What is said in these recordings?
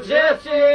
Dragane,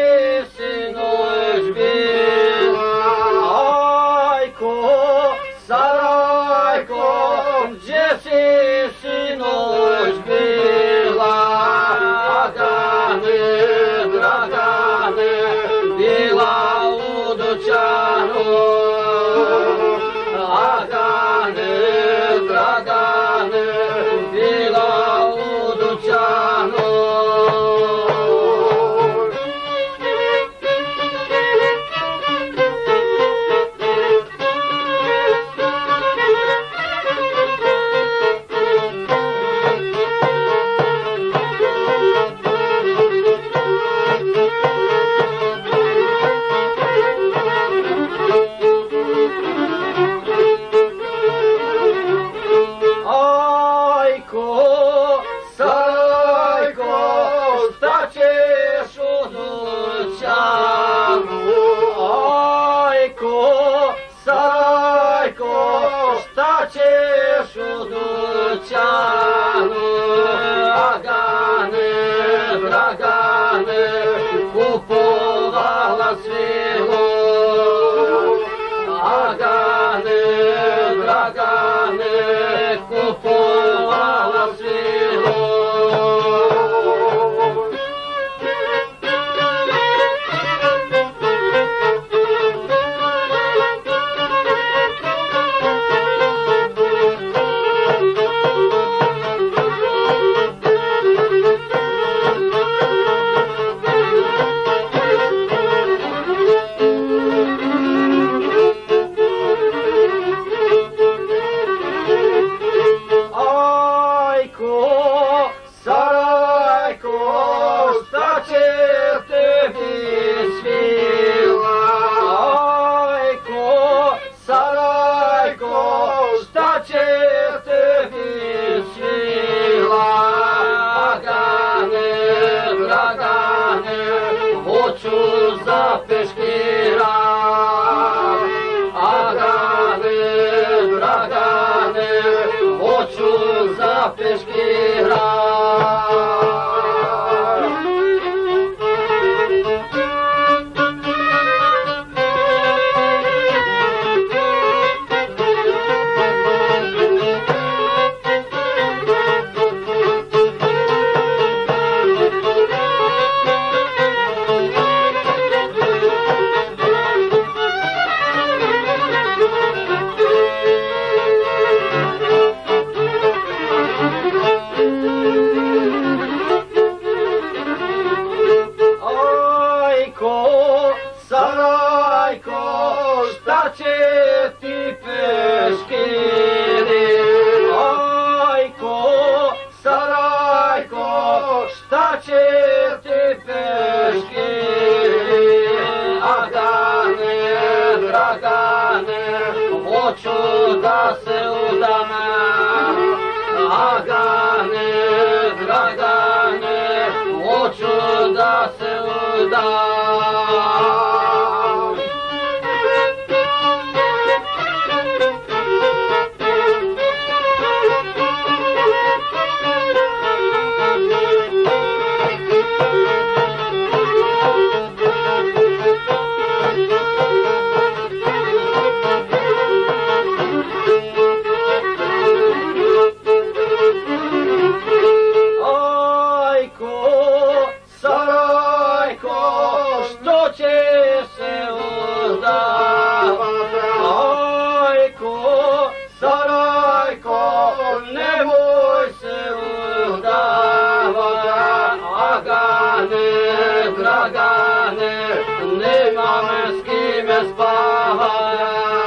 nemam s kime spavat.